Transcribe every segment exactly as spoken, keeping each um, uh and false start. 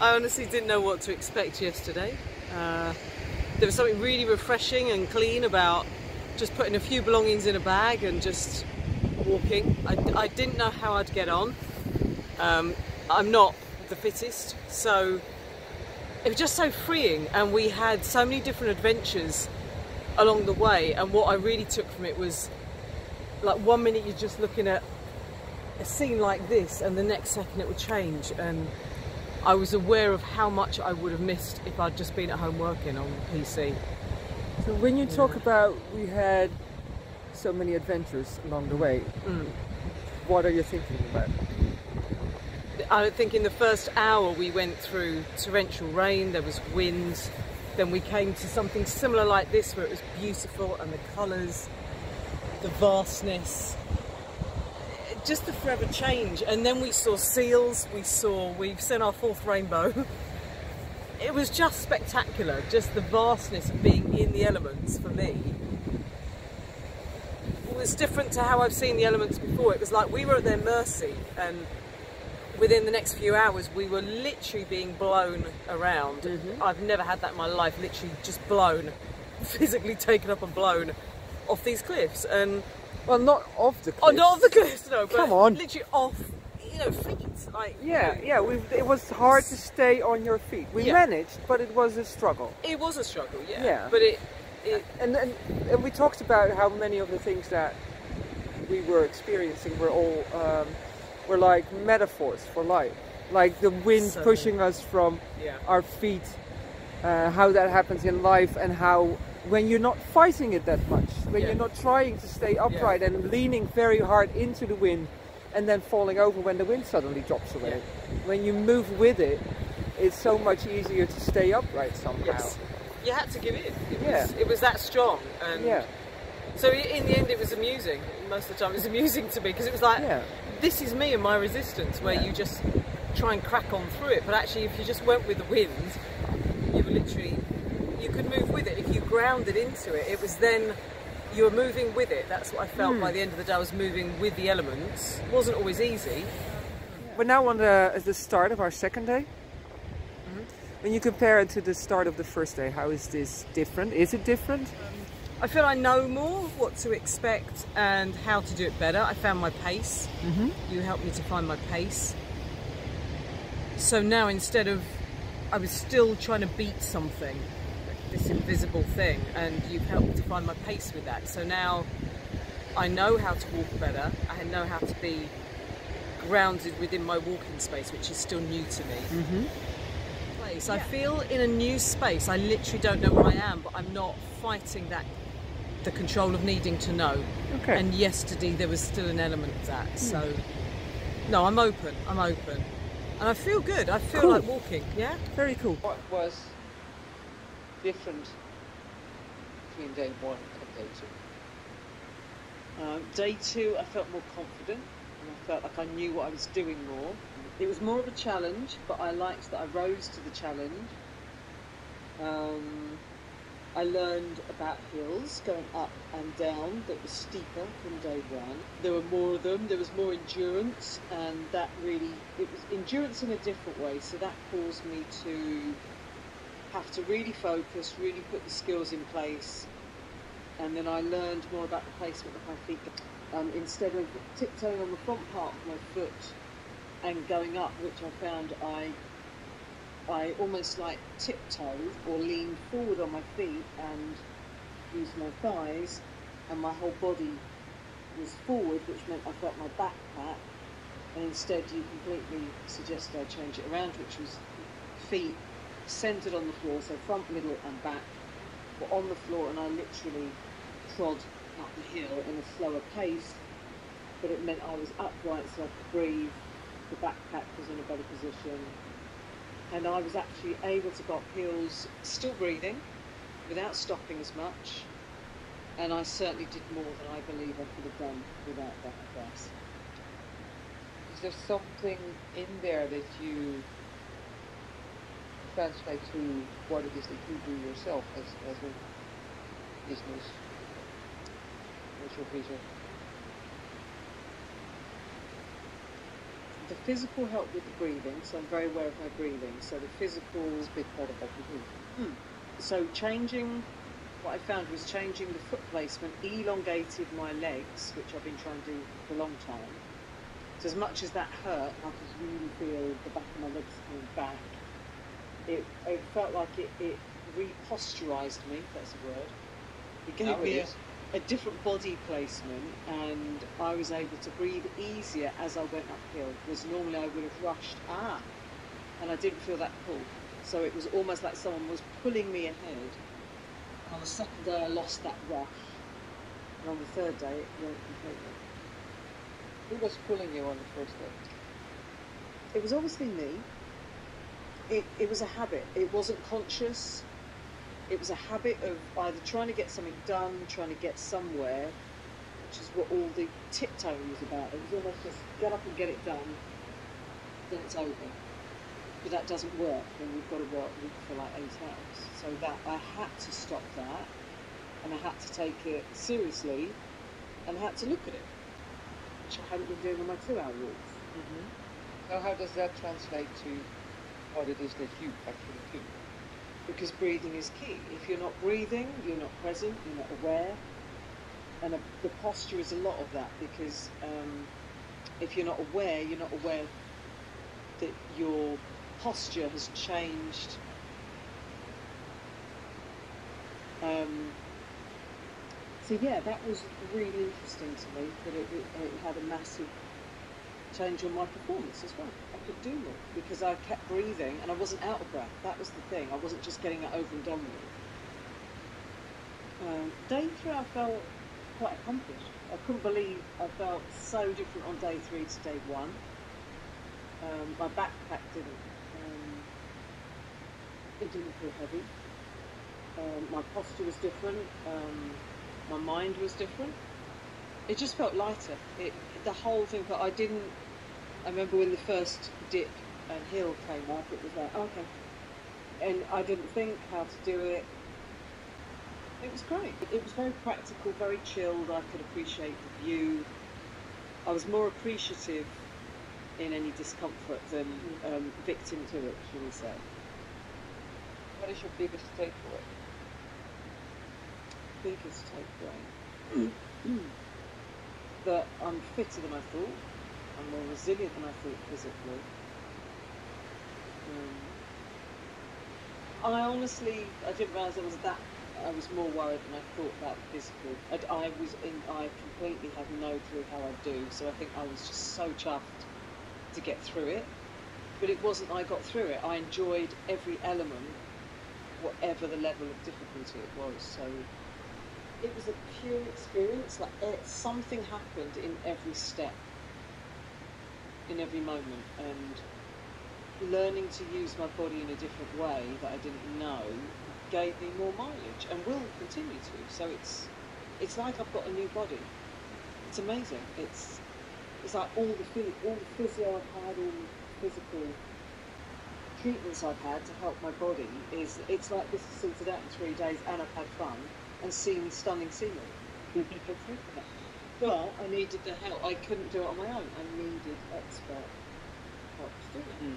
I honestly didn't know what to expect yesterday. Uh, there was something really refreshing and clean about just putting a few belongings in a bag and just walking. I, I didn't know how I'd get on. Um, I'm not the fittest, so it was just so freeing, and we had so many different adventures along the way. And what I really took from it was, like, one minute you're just looking at a scene like this and the next second it would change, and I was aware of how much I would have missed if I'd just been at home working on the P C. So when you yeah. talk about we had so many adventures along the way, mm. what are you thinking about? I think in the first hour we went through torrential rain, there was wind, then we came to something similar like this where it was beautiful, and the colours, the vastness, just the forever change. And then we saw seals, we saw, we've seen our fourth rainbow. It was just spectacular, just the vastness of being in the elements for me. It was different to how I've seen the elements before. It was like we were at their mercy, and within the next few hours we were literally being blown around. Mm-hmm. I've never had that in my life, literally just blown, physically taken up and blown off these cliffs. And well, not off the cliffs. Oh, not off the cliffs, no, but come on. Literally off, you know, feet. Like, yeah, you know, yeah, we've, it was hard to stay on your feet. We yeah. managed, but it was a struggle. It was a struggle, yeah. yeah. But it... it and, and, and we talked about how many of the things that we were experiencing were all... Um, were like metaphors for life, like the wind so, pushing us from yeah. our feet, uh, how that happens in life, and how when you're not fighting it that much, when yeah. you're not trying to stay upright yeah. and leaning very hard into the wind and then falling over when the wind suddenly drops away. Yeah. When you move with it, it's so much easier to stay upright somehow. Yes. You had to give in. It, yeah. was, it was that strong. And yeah. so in the end it was amusing. Most of the time it was amusing to me, because it was like, yeah. this is me and my resistance, where yeah. you just try and crack on through it. But actually, if you just went with the wind, you were literally, you could move with it. If you grounded into it, it was then you were moving with it. That's what I felt mm. by the end of the day. I was moving with the elements. It wasn't always easy. We're now on the, the start of our second day. Mm-hmm. When you compare it to the start of the first day, how is this different? Is it different? I feel I know more what to expect and how to do it better. I found my pace. Mm-hmm. You helped me to find my pace. So now, instead of, I was still trying to beat something, this invisible thing, and you've helped me to find my pace with that. So now I know how to walk better. I know how to be grounded within my walking space, which is still new to me. Mm-hmm. Place. I yeah. feel in a new space. I literally don't know where I am, but I'm not fighting that, the control of needing to know. Okay. And yesterday there was still an element of that. Mm. So no, I'm open. I'm open, and I feel good. I feel cool. like walking. Yeah, very cool. What was different between day one and day two? Um, day two, I felt more confident, and I felt like I knew what I was doing more. It was more of a challenge, but I liked that I rose to the challenge. Um, I learned about hills going up and down that was steeper than day one. There were more of them, there was more endurance, and that really, it was endurance in a different way, so that caused me to have to really focus, really put the skills in place, and then I learned more about the placement of my feet. Um, instead of tiptoeing on the front part of my foot, and going up, which I found I I almost like tiptoed or leaned forward on my feet and used my thighs, and my whole body was forward, which meant I felt my back pack, and instead you completely suggested I change it around, which was feet centered on the floor, so front, middle and back were on the floor, and I literally trod up the hill in a slower pace, but it meant I was upright so I could breathe. The backpack was in a better position, and I was actually able to go up hills still breathing without stopping as much, and I certainly did more than I believe I could have done without that advice. Is there something in there that you translate to what it is that you do yourself as, as a business? What's your vision? the physical help with the breathing, so I'm very aware of my breathing, so the physical is a big part of what we do. So changing, what I found was changing the foot placement elongated my legs, which I've been trying to do for a long time. So as much as that hurt, I could really feel the back of my legs coming back. It, it felt like it, it reposturized me, if that's a word. It gave me a, a different body placement, and I was able to breathe easier as I went uphill, because normally I would have rushed, ah, and I didn't feel that pull. So it was almost like someone was pulling me ahead. On the second day I lost that rush, and on the third day it went completely. Who was pulling you on the first day? It was obviously me. It, it was a habit. It wasn't conscious. It was a habit of either trying to get something done, trying to get somewhere, which is what all the tiptoeing was about. It was almost just get up and get it done, then it's over. But that doesn't work when we've got to work for like eight hours. So that I had to stop that, and I had to take it seriously, and I had to look at it, which I hadn't been doing on my two-hour walks. Mm-hmm. So how does that translate to what it is that you actually do? Because breathing is key. If you're not breathing, you're not present, you're not aware. And a, the posture is a lot of that, because um, if you're not aware, you're not aware that your posture has changed. Um, so yeah, that was really interesting to me, that it, it, it had a massive change on my performance as well. I could do more because I kept breathing and I wasn't out of breath. That was the thing. I wasn't just getting it over and done with. Um, day three, I felt quite accomplished. I couldn't believe I felt so different on day three to day one. Um, my backpack didn't. Um, it didn't feel heavy. Um, my posture was different. Um, my mind was different. It just felt lighter. It, the whole thing, but I didn't. I remember when the first dip and hill came up, it was like, oh, okay. And I didn't think how to do it. It was great. It was very practical, very chilled. I could appreciate the view. I was more appreciative in any discomfort than um, victim to it, shall we say. What is your biggest takeaway? Biggest takeaway? That I'm fitter than I thought. I'm more resilient than I thought physically. Um, I honestly, I didn't realise I was that. I was more worried than I thought about physical. I, I was in. I completely had no clue how I do. So I think I was just so chuffed to get through it. But it wasn't. I got through it. I enjoyed every element, whatever the level of difficulty it was. So. It was a pure experience, like it, something happened in every step, in every moment, and learning to use my body in a different way that I didn't know gave me more mileage, and will continue to. So it's it's like I've got a new body. It's amazing. It's it's like all the all the physio I've had, all the physical treatments I've had to help my body, is it's like this is sorted out in three days, and I've had fun. And seen stunning scenery. Well, I needed the help. I couldn't do it on my own. I needed expert help to do it.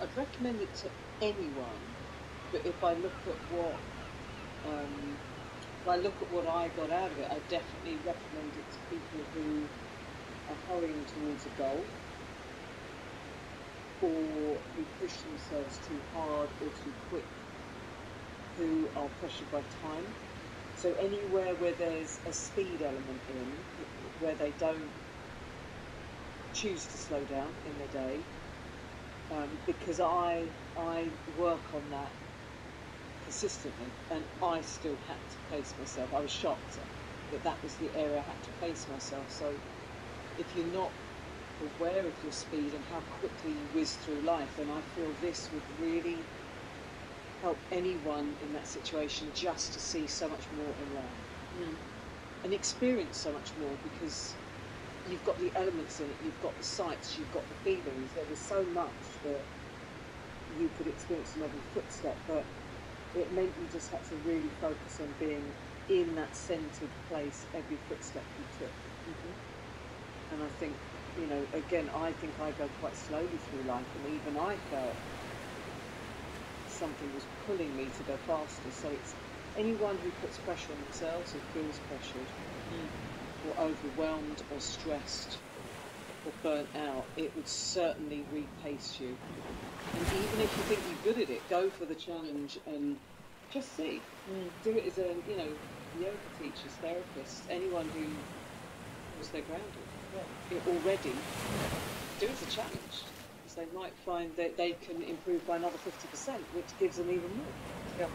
Mm. I'd recommend it to anyone, but if I look at what um, if I look at what I got out of it, I definitely recommend it to people who are hurrying towards a goal, or who push themselves too hard or too quick, who are pressured by time. So anywhere where there's a speed element in, where they don't choose to slow down in the day, um, because I I work on that consistently, and I still had to pace myself. I was shocked that that was the area I had to pace myself. So if you're not aware of your speed and how quickly you whiz through life, and I feel this would really help anyone in that situation just to see so much more in life, mm. and experience so much more, because you've got the elements in it, you've got the sights, you've got the feelings. There was so much that you could experience in every footstep, but it meant you just had to really focus on being in that centered place every footstep you took. Mm-hmm. And I think, you know, again, I think I go quite slowly through life, and even I felt something was pulling me to go faster. So it's anyone who puts pressure on themselves or feels pressured, mm. or overwhelmed or stressed or burnt out, it would certainly repace you. And even if you think you're good at it, go for the challenge and just see. Mm. Do it as a, you know, yoga teachers, therapists, anyone who was their grounded. Yeah. It already, do it as a challenge. Because they might find that they can improve by another fifty percent, which gives them even more. Yeah.